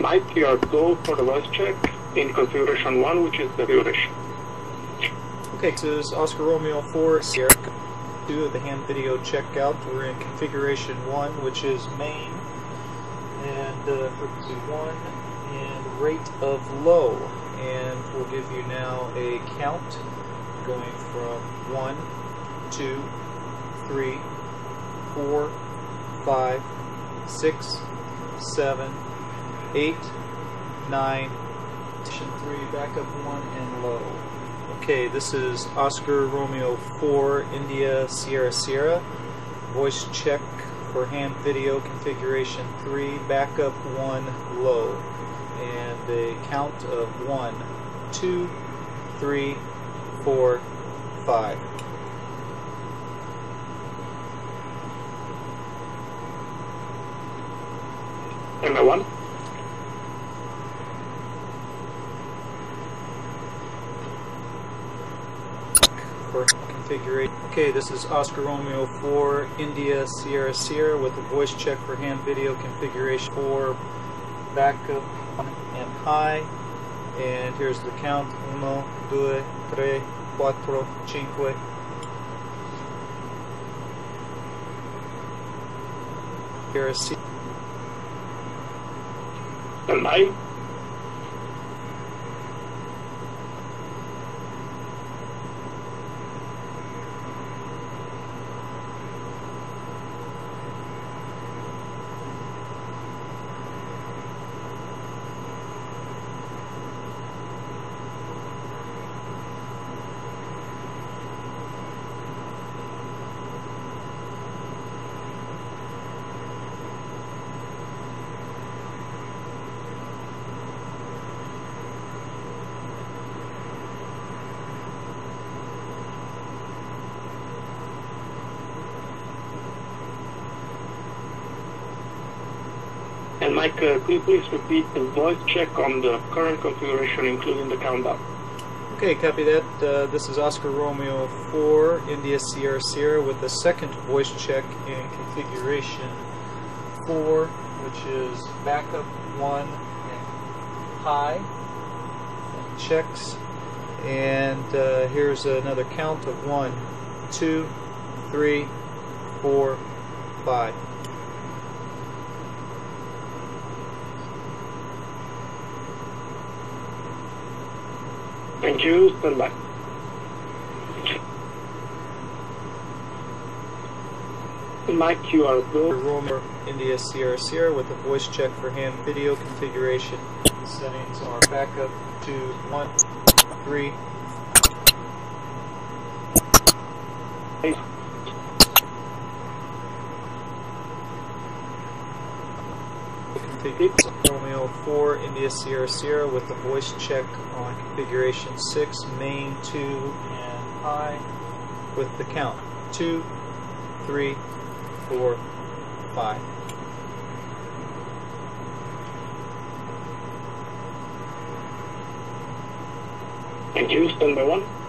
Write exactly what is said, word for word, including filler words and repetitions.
Mike, your go for the voice check in configuration one, which is the duration. Okay, so this is Oscar Romeo four, Sierra two of the hand video checkout. We're in configuration one, which is main, and uh, frequency one, and rate of low. And we'll give you now a count going from one, two, three, four, five, six, seven, eight, nine, three, backup one, and low. Okay, this is Oscar Romeo four, India, Sierra Sierra. Voice check for ham video configuration three, backup one, low. And a count of one, two, three, four, five. Number one. Configuration. Okay, this is Oscar Romeo four, India, Sierra Sierra with a voice check for ham video configuration four, backup and high. And here's the count: uno, due, tre, cuatro, cinque. Sierra Sierra. And high. And Mike, uh, could you please repeat the voice check on the current configuration, including the countdown? Okay, copy that. Uh, this is Oscar Romeo four, India Sierra Sierra with the second voice check in configuration four, which is backup one and high, and checks. And uh, here's another count of one, two, three, four, five. Thank you, stand by. Mike, you are go. Roamer, India, Sierra Sierra with a voice check for ham video configuration. The settings are backup to one, three. Hey. Romeo four, India, Sierra Sierra with the voice check on configuration six, main two, and high with the count two, three, four, five. Thank you, stand by one.